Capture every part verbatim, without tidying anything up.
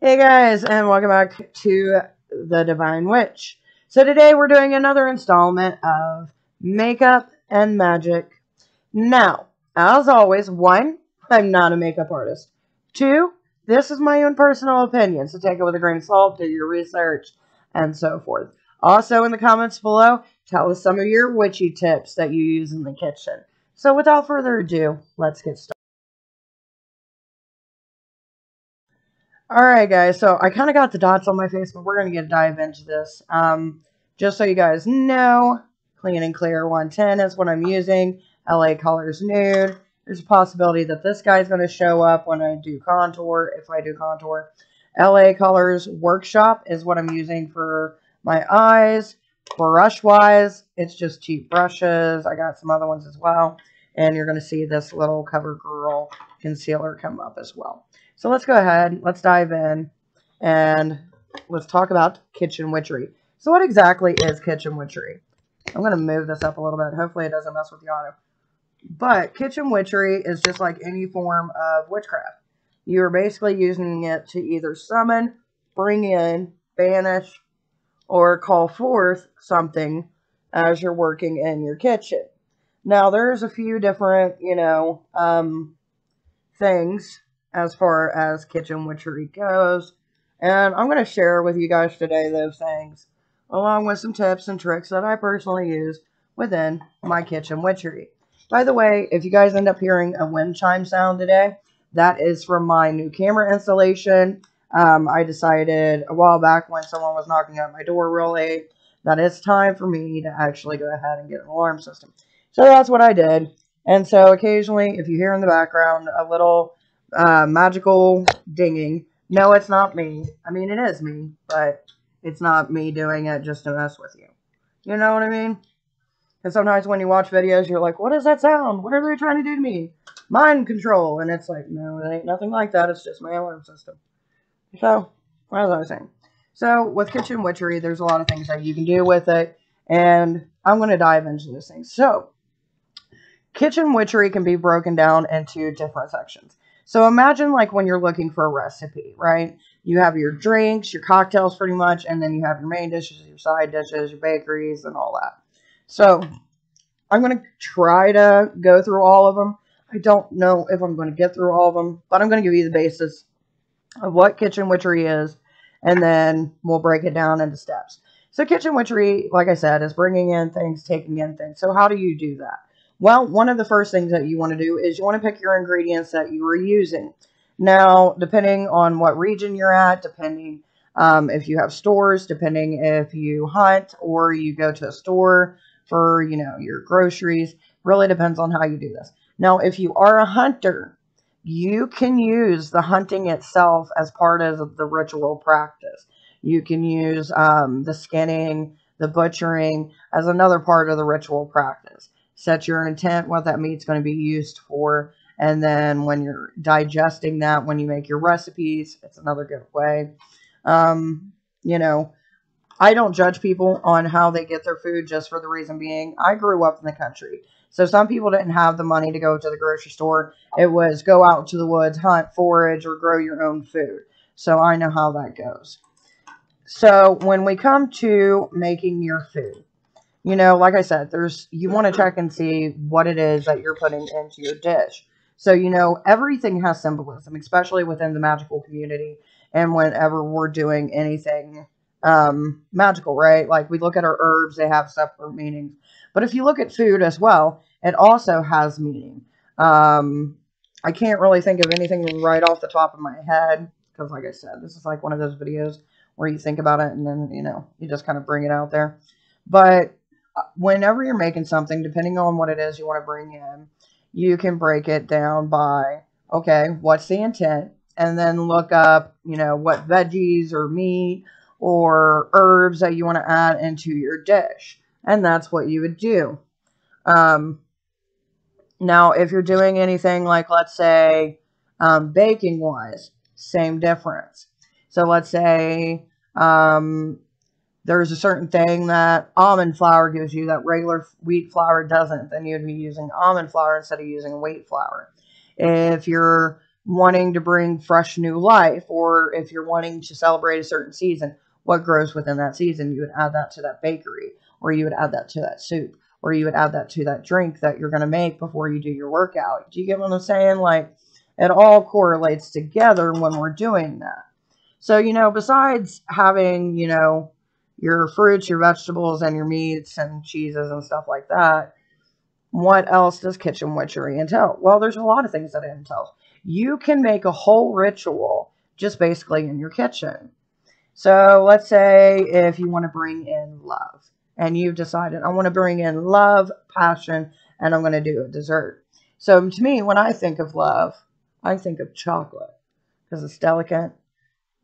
Hey guys, and welcome back to the Devine Witch. So today we're doing another installment of Makeup and Magic. Now, as always, one, I'm not a makeup artist. Two, this is my own personal opinion, so take it with a grain of salt, do your research, and so forth. Also, in the comments below, tell us some of your witchy tips that you use in the kitchen. So without further ado, let's get started. Alright guys, so I kind of got the dots on my face, but we're going to get a dive into this. Um, just so you guys know, Clean and Clear one ten is what I'm using. L A Colors Nude. There's a possibility that this guy's going to show up when I do contour, if I do contour. L A Colors Workshop is what I'm using for my eyes. Brush-wise, it's just cheap brushes. I got some other ones as well. And you're going to see this little CoverGirl concealer come up as well. So let's go ahead, let's dive in, and let's talk about Kitchen Witchery. So what exactly is Kitchen Witchery? I'm going to move this up a little bit. Hopefully it doesn't mess with the auto. But Kitchen Witchery is just like any form of witchcraft. You're basically using it to either summon, bring in, banish, or call forth something as you're working in your kitchen. Now, there's a few different, you know, um, things as far as Kitchen Witchery goes, and I'm going to share with you guys today those things, along with some tips and tricks that I personally use within my Kitchen Witchery. By the way, if you guys end up hearing a wind chime sound today, that is from my new camera installation. Um, I decided a while back when someone was knocking at my door real late that it's time for me to actually go ahead and get an alarm system. So that's what I did, and so occasionally, if you hear in the background a little Uh, magical dinging. No, it's not me. I mean, it is me, but it's not me doing it just to mess with you. You know what I mean? And sometimes when you watch videos, you're like, what is that sound? What are they trying to do to me? Mind control. And it's like, no, it ain't nothing like that. It's just my alarm system. So, what was I saying? So, with Kitchen Witchery, there's a lot of things that you can do with it, and I'm going to dive into those things. So, Kitchen Witchery can be broken down into different sections. So imagine like when you're looking for a recipe, right? You have your drinks, your cocktails pretty much, and then you have your main dishes, your side dishes, your bakeries, and all that. So I'm going to try to go through all of them. I don't know if I'm going to get through all of them, but I'm going to give you the basis of what Kitchen Witchery is, and then we'll break it down into steps. So Kitchen Witchery, like I said, is bringing in things, taking in things. So how do you do that? Well, one of the first things that you want to do is you want to pick your ingredients that you were using. Now, depending on what region you're at, depending um, if you have stores, depending if you hunt or you go to a store for, you know, your groceries, really depends on how you do this. Now, if you are a hunter, you can use the hunting itself as part of the ritual practice. You can use um, the skinning, the butchering as another part of the ritual practice. Set your intent, what that meat's going to be used for, and then when you're digesting that, when you make your recipes, it's another good way. Um, you know, I don't judge people on how they get their food just for the reason being, I grew up in the country. So some people didn't have the money to go to the grocery store. It was go out to the woods, hunt, forage, or grow your own food. So I know how that goes. So when we come to making your food, you know, like I said, there's you want to check and see what it is that you're putting into your dish. So, you know, everything has symbolism, especially within the magical community and whenever we're doing anything um, magical, right? Like we look at our herbs, they have separate meanings. But if you look at food as well, it also has meaning. Um, I can't really think of anything right off the top of my head because, like I said, this is like one of those videos where you think about it and then, you know, you just kind of bring it out there. But whenever you're making something, depending on what it is you want to bring in, you can break it down by, okay, what's the intent? And then look up, you know, what veggies or meat or herbs that you want to add into your dish. And that's what you would do. Um, now, if you're doing anything like, let's say, um, baking-wise, same difference. So let's say Um, there's a certain thing that almond flour gives you that regular wheat flour doesn't, then you'd be using almond flour instead of using wheat flour. If you're wanting to bring fresh new life, or if you're wanting to celebrate a certain season, what grows within that season, you would add that to that bakery, or you would add that to that soup, or you would add that to that drink that you're going to make before you do your workout. Do you get what I'm saying? Like, it all correlates together when we're doing that. So, you know, besides having, you know, your fruits, your vegetables, and your meats and cheeses and stuff like that, what else does kitchen witchery entail? Well, there's a lot of things that it entails. You can make a whole ritual just basically in your kitchen. So let's say if you want to bring in love and you've decided, I want to bring in love, passion, and I'm going to do a dessert. So to me, when I think of love, I think of chocolate because it's delicate.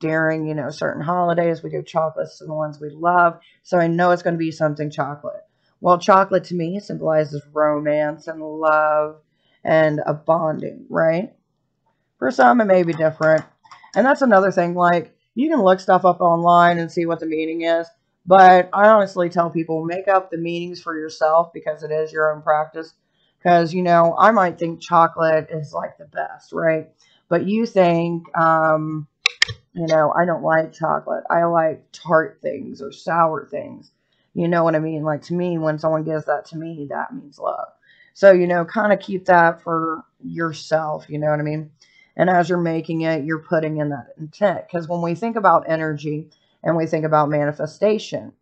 During, you know, certain holidays, we do chocolates and the ones we love. So I know it's going to be something chocolate. Well, chocolate to me symbolizes romance and love and a bonding, right? For some, it may be different. And that's another thing. Like, you can look stuff up online and see what the meaning is. But I honestly tell people, make up the meanings for yourself because it is your own practice. Because, you know, I might think chocolate is like the best, right? But you think, um, you know, I don't like chocolate. I like tart things or sour things. You know what I mean? Like, to me, when someone gives that to me, that means love. So, you know, kind of keep that for yourself. You know what I mean? And as you're making it, you're putting in that intent. Because when we think about energy and we think about manifestation,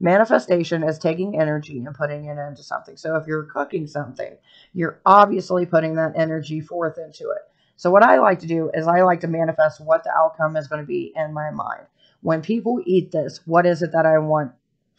manifestation is taking energy and putting it into something. So if you're cooking something, you're obviously putting that energy forth into it. So what I like to do is I like to manifest what the outcome is going to be in my mind. When people eat this, what is it that I want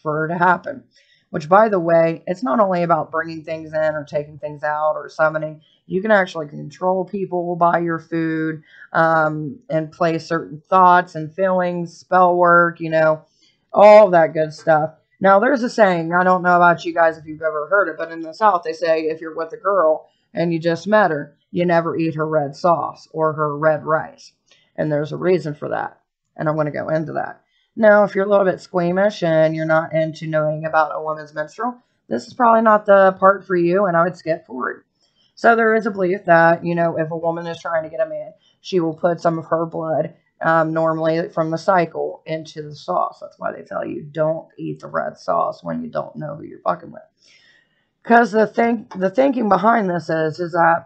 for it to happen? Which, by the way, it's not only about bringing things in or taking things out or summoning. You can actually control people by your food um, and play certain thoughts and feelings, spell work, you know, all that good stuff. Now, there's a saying, I don't know about you guys if you've ever heard it, but in the South they say if you're with a girl and you just met her, you never eat her red sauce or her red rice. And there's a reason for that. And I'm going to go into that. Now, if you're a little bit squeamish and you're not into knowing about a woman's menstrual, this is probably not the part for you, and I would skip forward. So there is a belief that, you know, if a woman is trying to get a man, she will put some of her blood, um, normally from the cycle, into the sauce. That's why they tell you don't eat the red sauce when you don't know who you're fucking with. Because the thing, the thinking behind this is, is that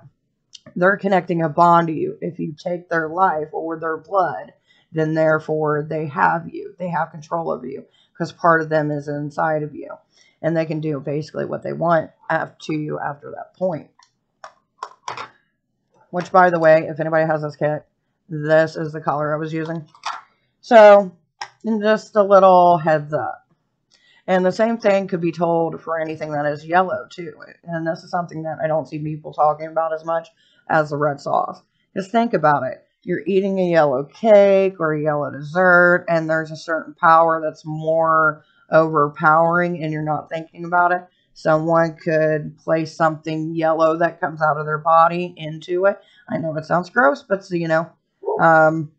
they're connecting a bond to you. If you take their life or their blood, then therefore they have you. They have control over you because part of them is inside of you. And they can do basically what they want up to you after that point. Which, by the way, if anybody has this kit, this is the color I was using. So, just a little heads up. And the same thing could be told for anything that is yellow, too. And this is something that I don't see people talking about as much as the red sauce. Just think about it. You're eating a yellow cake or a yellow dessert, and there's a certain power that's more overpowering, and you're not thinking about it. Someone could place something yellow that comes out of their body into it. I know it sounds gross, but, you know, um,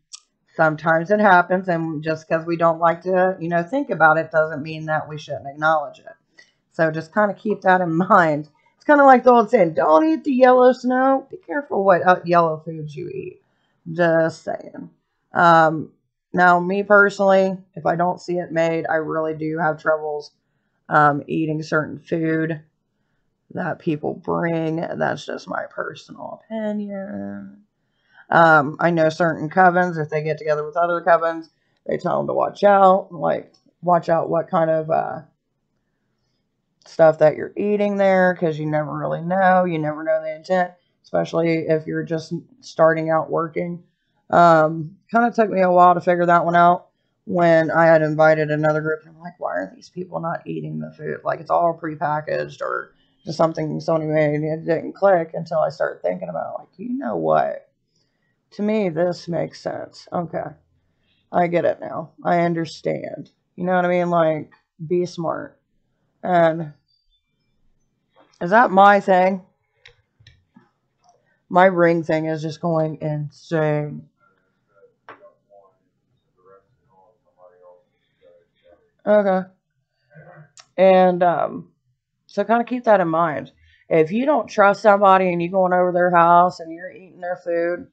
sometimes it happens. And just because we don't like to, you know, think about it doesn't mean that we shouldn't acknowledge it. So just kind of keep that in mind. It's kind of like the old saying, don't eat the yellow snow. Be careful what yellow foods you eat. Just saying. Um, now, me personally, if I don't see it made, I really do have troubles Um, eating certain food that people bring. That's just my personal opinion. Um, I know certain covens, if they get together with other covens, they tell them to watch out. Like, watch out what kind of uh, stuff that you're eating there, because you never really know. You never know the intent, especially if you're just starting out working. Um, kind of took me a while to figure that one out. When I had invited another group, and I'm like, why are these people not eating the food? Like, it's all prepackaged or just something somebody made, and it didn't click until I started thinking about it. Like, you know what? To me, this makes sense. Okay. I get it now. I understand. You know what I mean? Like, be smart. And is that my thing? My ring thing is just going insane. Okay. And um, so kind of keep that in mind. If you don't trust somebody and you're going over their house and you're eating their food,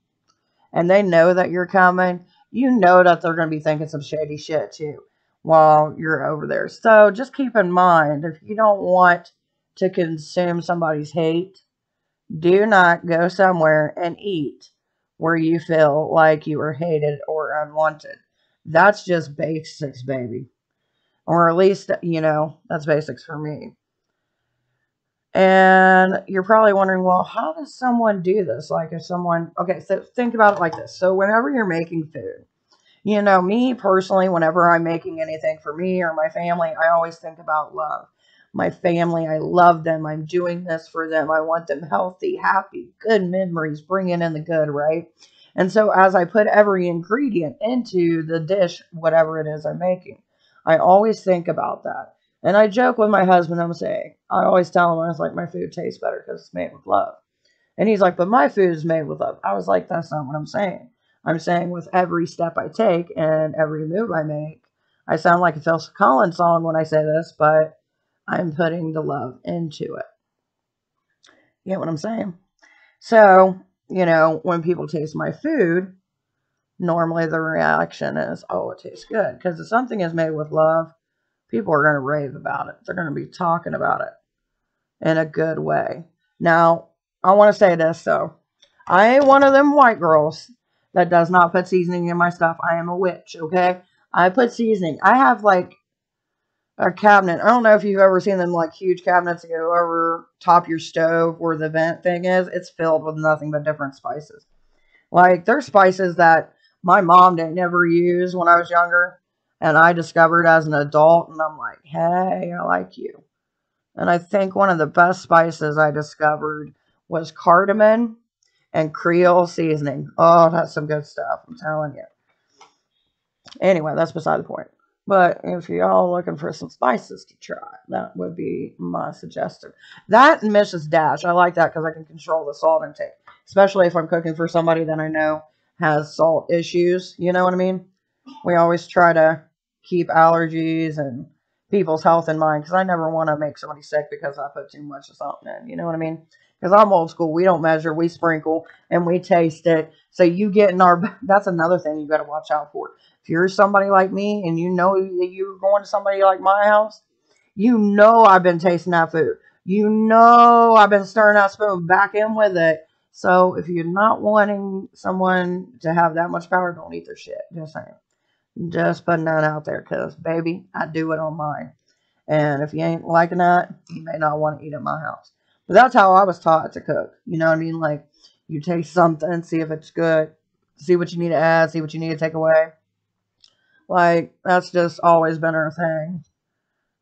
and they know that you're coming, you know that they're going to be thinking some shady shit too while you're over there. So just keep in mind, if you don't want to consume somebody's hate, do not go somewhere and eat where you feel like you are hated or unwanted. That's just basics, baby. Or at least, you know, that's basics for me. And you're probably wondering, well, how does someone do this? Like if someone, okay, so think about it like this. So whenever you're making food, you know, me personally, whenever I'm making anything for me or my family, I always think about love. My family, I love them. I'm doing this for them. I want them healthy, happy, good memories, bringing in the good, right? And so as I put every ingredient into the dish, whatever it is I'm making, I always think about that. And I joke with my husband, I'm saying, I always tell him, I was like, my food tastes better because it's made with love. And he's like, but my food is made with love. I was like, that's not what I'm saying. I'm saying with every step I take and every move I make, I sound like a Phil Collins song when I say this, but I'm putting the love into it. You know what I'm saying? So, you know, when people taste my food, normally the reaction is, oh, it tastes good. Because if something is made with love, people are going to rave about it. They're going to be talking about it in a good way. Now, I want to say this, though. I ain't one of them white girls that does not put seasoning in my stuff. I am a witch, okay? I put seasoning. I have, like, a cabinet. I don't know if you've ever seen them, like, huge cabinets that go over top your stove where the vent thing is. It's filled with nothing but different spices. Like, there's spices that my mom didn't ever use when I was younger. And I discovered as an adult, and I'm like, hey, I like you. And I think one of the best spices I discovered was cardamom and Creole seasoning. Oh, that's some good stuff, I'm telling you. Anyway, that's beside the point. But if y'all looking for some spices to try, that would be my suggestion. That and Missus Dash, I like that because I can control the salt intake. Especially if I'm cooking for somebody that I know has salt issues, you know what I mean? We always try to keep allergies and people's health in mind because I never want to make somebody sick because I put too much of something in. You know what I mean? Because I'm old school. We don't measure. We sprinkle and we taste it. So you get in our... That's another thing you got to watch out for. If you're somebody like me and you know that you're going to somebody like my house, you know I've been tasting that food. You know I've been stirring that spoon back in with it. So if you're not wanting someone to have that much power, don't eat their shit. Just saying. Just putting that out there because, baby, I do it on mine. And if you ain't liking that, you may not want to eat at my house. But that's how I was taught to cook. You know what I mean? Like, you taste something, see if it's good. See what you need to add, see what you need to take away. Like, that's just always been our thing.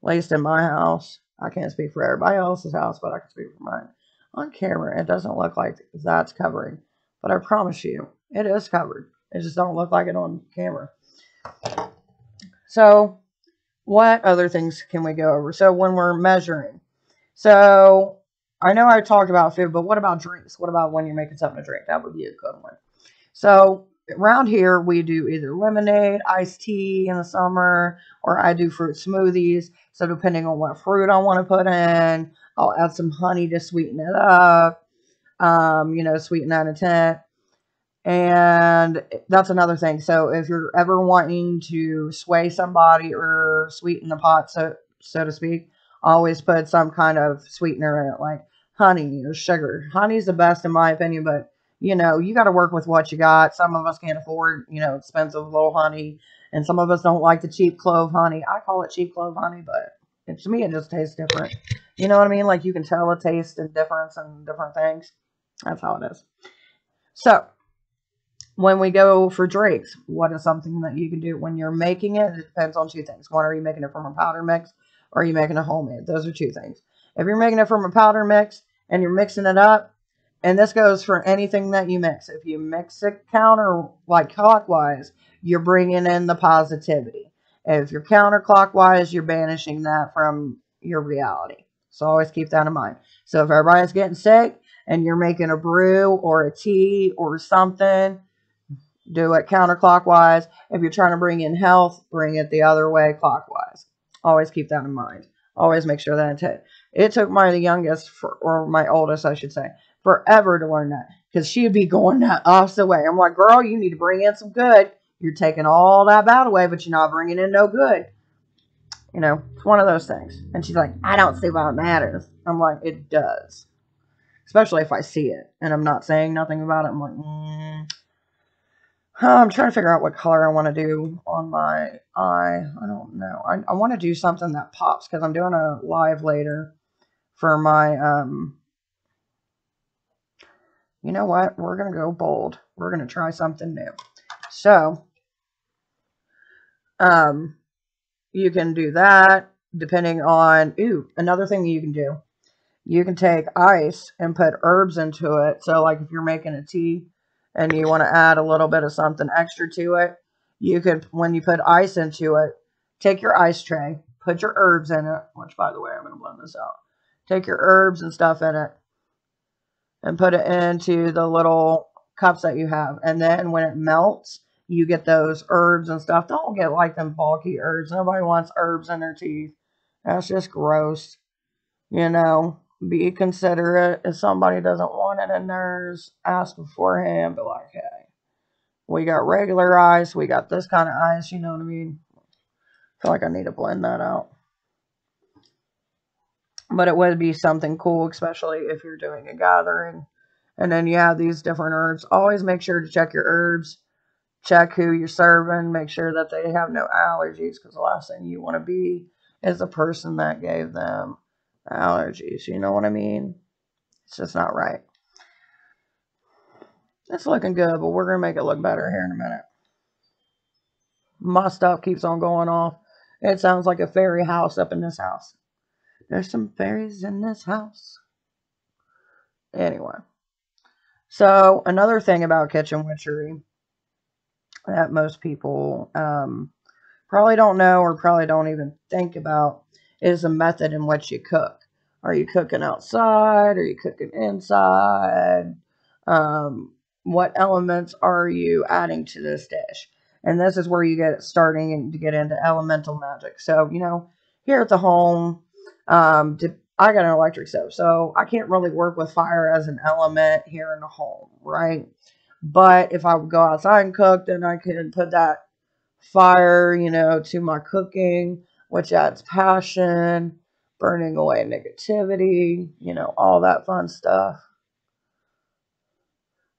At least in my house. I can't speak for everybody else's house, but I can speak for mine. On camera, it doesn't look like that's covering. But I promise you, it is covered. It just don't look like it on camera. So, what other things can we go over? So, when we're measuring. So, I know I talked about food, but what about drinks? What about when you're making something to drink? That would be a good one. So, around here, we do either lemonade, iced tea in the summer, or I do fruit smoothies. So, depending on what fruit I want to put in, I'll add some honey to sweeten it up. Um, you know, sweeten that intent. And that's another thing. So if you're ever wanting to sway somebody or sweeten the pot, so so to speak, always put some kind of sweetener in it, like honey or sugar. Honey's the best in my opinion, but you know, you got to work with what you got. Some of us can't afford, you know, expensive little honey, and some of us don't like the cheap clove honey. I call it cheap clove honey, but to me it just tastes different. You know what I mean? Like you can tell a taste and difference and different things. That's how it is. So when we go for drinks, what is something that you can do when you're making it? It depends on two things. One, are you making it from a powder mix or are you making a homemade? Those are two things. If you're making it from a powder mix and you're mixing it up, and this goes for anything that you mix. If you mix it counter, like clockwise, you're bringing in the positivity. If you're counterclockwise, you're banishing that from your reality. So always keep that in mind. So if everybody's getting sick and you're making a brew or a tea or something, do it counterclockwise. If you're trying to bring in health, bring it the other way clockwise. Always keep that in mind. Always make sure that it, it took my youngest, for, or my oldest, I should say, forever to learn that. because she'd be going the opposite way. I'm like, girl, you need to bring in some good. You're taking all that bad away, but you're not bringing in no good. You know, it's one of those things. And she's like, I don't see why it matters. I'm like, it does. Especially if I see it. And I'm not saying nothing about it. I'm like, mm. I'm trying to figure out what color I want to do on my eye. I don't know. I, I want to do something that pops, because I'm doing a live later for my, um, you know what? We're going to go bold. We're going to try something new. So, um, you can do that depending on, ooh, another thing you can do. You can take ice and put herbs into it. So, like, if you're making a tea and you want to add a little bit of something extra to it, you could, when you put ice into it, take your ice tray, put your herbs in it, which, by the way, I'm going to blend this out. Take your herbs and stuff in it and put it into the little cups that you have. And then when it melts, you get those herbs and stuff. Don't get, like, them bulky herbs. Nobody wants herbs in their teeth. That's just gross. You know, be considerate. If somebody doesn't want it in theirs, ask beforehand. Be like, hey, we got regular ice. We got this kind of ice. You know what I mean? I feel like I need to blend that out. But it would be something cool, especially if you're doing a gathering. And then you have these different herbs. Always make sure to check your herbs. Check who you're serving. Make sure that they have no allergies, because the last thing you want to be is the person that gave them allergies. You know what I mean? It's just not right. It's looking good, but we're going to make it look better here in a minute. My stuff keeps on going off. It sounds like a fairy house up in this house. There's some fairies in this house. Anyway. So, another thing about Kitchen Witchery that most people um, probably don't know, or probably don't even think about, is the method in which you cook. Are you cooking outside? Are you cooking inside? Um, what elements are you adding to this dish? And this is where you get starting to get into elemental magic. So, you know, here at the home, um, I got an electric stove, so I can't really work with fire as an element here in the home, right? But if I would go outside and cook, then I can put that fire, you know, to my cooking, which adds passion, burning away negativity, you know, all that fun stuff.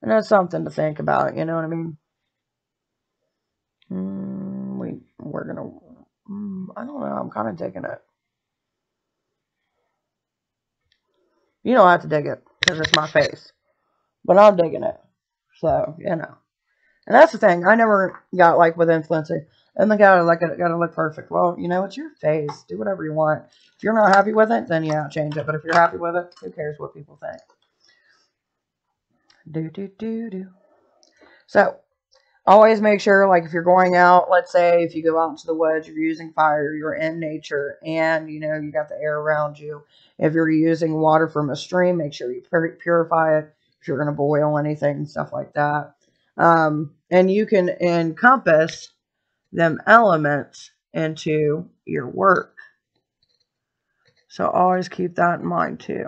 And that's something to think about, you know what I mean? Mm, we, we're going to, mm, I don't know, I'm kind of digging it. You don't have to dig it, because it's my face. But I'm digging it. So, you know. And that's the thing. I never got, like, with influencing. And the guy, like, it got to look perfect. Well, you know, it's your face. Do whatever you want. If you're not happy with it, then, yeah, change it. But if you're happy with it, who cares what people think? Do, do, do, do. So, always make sure, like, if you're going out, let's say if you go out into the woods, you're using fire, you're in nature, and, you know, you got the air around you. If you're using water from a stream, make sure you pur- purify it. If you're going to boil anything, stuff like that. Um, and you can encompass them elements into your work. So always keep that in mind too.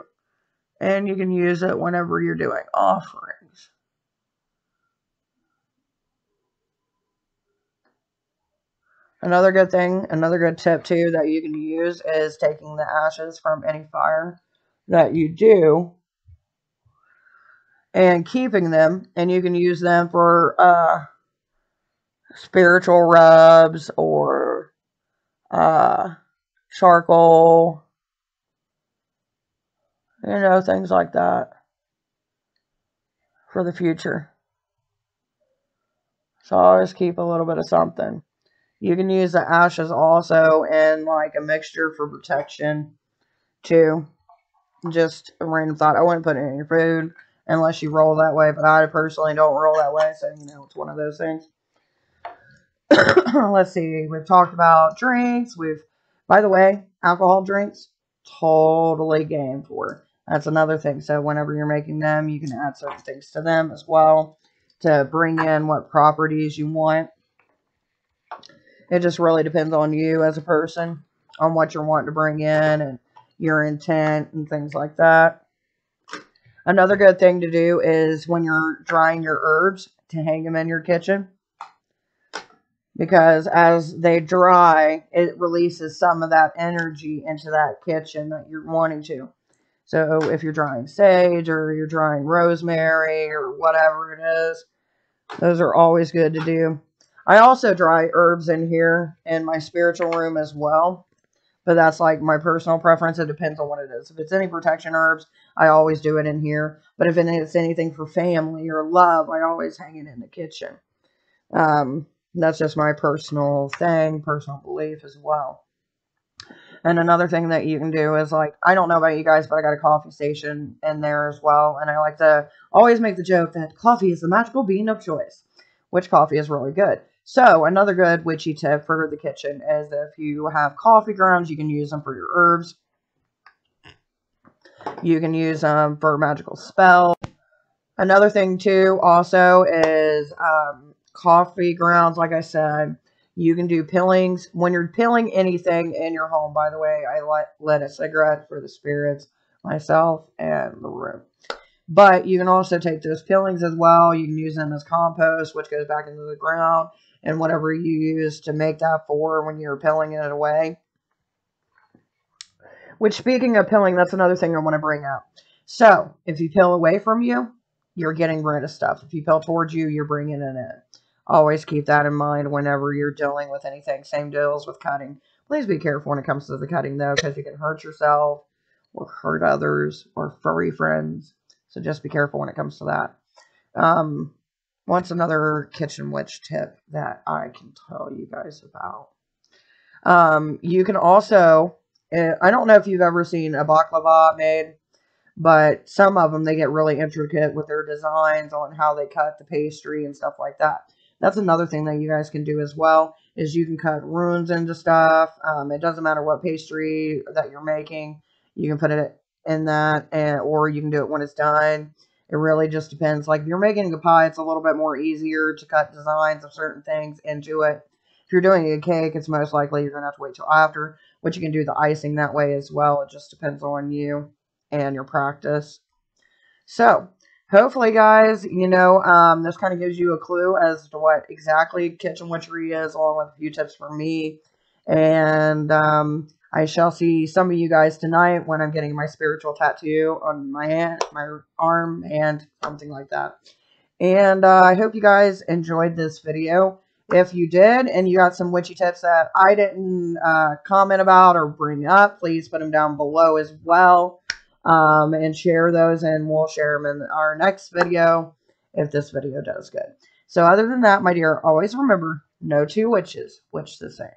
And you can use it whenever you're doing offerings. Another good thing, another good tip too that you can use is taking the ashes from any fire that you do and keeping them, and you can use them for uh, spiritual rubs or uh, charcoal, you know, things like that for the future. So always keep a little bit of something. You can use the ashes also in like a mixture for protection too. Just a random thought. I wouldn't put it in your food. Unless you roll that way, but I personally don't roll that way, so, you know, it's one of those things. Let's see, we've talked about drinks, we've, by the way, alcohol drinks, totally game for. That's another thing, so whenever you're making them, you can add certain things to them as well, to bring in what properties you want. It just really depends on you as a person, on what you're wanting to bring in, and your intent, and things like that. Another good thing to do is when you're drying your herbs, to hang them in your kitchen, because as they dry, it releases some of that energy into that kitchen that you're wanting to. So if you're drying sage or you're drying rosemary or whatever it is, those are always good to do. I also dry herbs in here in my spiritual room as well, but that's like my personal preference. It depends on what it is. If it's any protection herbs, I always do it in here. But if it's anything for family or love, I always hang it in the kitchen. Um, that's just my personal thing, personal belief as well. And another thing that you can do is, like, I don't know about you guys, but I got a coffee station in there as well. And I like to always make the joke that coffee is the magical bean of choice, which coffee is really good. So another good witchy tip for the kitchen is if you have coffee grounds, you can use them for your herbs. You can use them for magical spells. Another thing too also is um, coffee grounds, like I said. You can do peelings. When you're peeling anything in your home, by the way, I let, lit a cigarette for the spirits, myself, and the room. But you can also take those peelings as well. You can use them as compost, which goes back into the ground. And whatever you use to make that for when you're peeling it away. Which, speaking of peeling, that's another thing I want to bring up. So, if you peel away from you, you're getting rid of stuff. If you peel towards you, you're bringing it in. Always keep that in mind whenever you're dealing with anything. Same deals with cutting. Please be careful when it comes to the cutting, though, because you can hurt yourself or hurt others or furry friends. So just be careful when it comes to that. Um, what's another kitchen witch tip that I can tell you guys about? Um, you can also, I don't know if you've ever seen a baklava made, but some of them, they get really intricate with their designs on how they cut the pastry and stuff like that. That's another thing that you guys can do as well, is you can cut runes into stuff. Um, it doesn't matter what pastry that you're making. You can put it in that, and, or you can do it when it's done. It really just depends. Like, if you're making a pie, it's a little bit more easier to cut designs of certain things into it. If you're doing a cake, it's most likely you're going to have to wait till after. But you can do the icing that way as well. It just depends on you and your practice. So, hopefully, guys, you know, um, this kind of gives you a clue as to what exactly kitchen witchery is, along with a few tips from me. And um, I shall see some of you guys tonight when I'm getting my spiritual tattoo on my hand, my arm, and something like that. And uh, I hope you guys enjoyed this video. If you did, and you got some witchy tips that I didn't uh, comment about or bring up, please put them down below as well. Um, and share those, and we'll share them in our next video if this video does good. So other than that, my dear, always remember, no two witches witch the same.